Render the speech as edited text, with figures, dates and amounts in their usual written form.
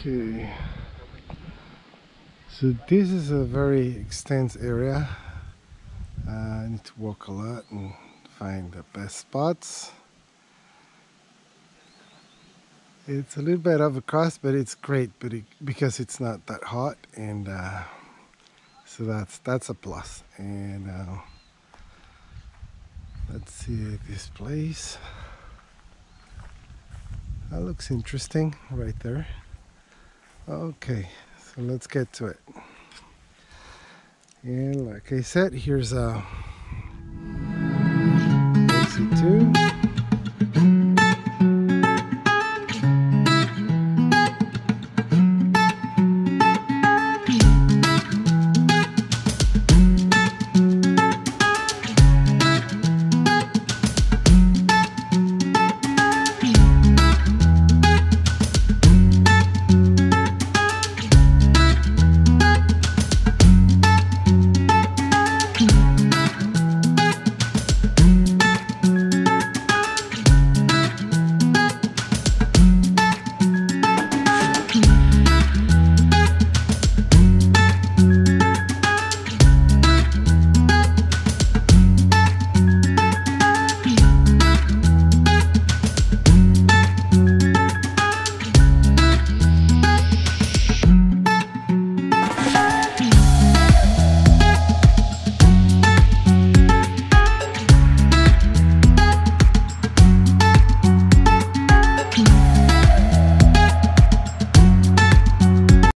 Okay, so this is a very extensive area. I need to walk a lot and find the best spots. It's a little bit of a cost, but it's great because it's not that hot, and so that's a plus. And let's see this place. That looks interesting right there. Okay, so let's get to it. And like I said, here's a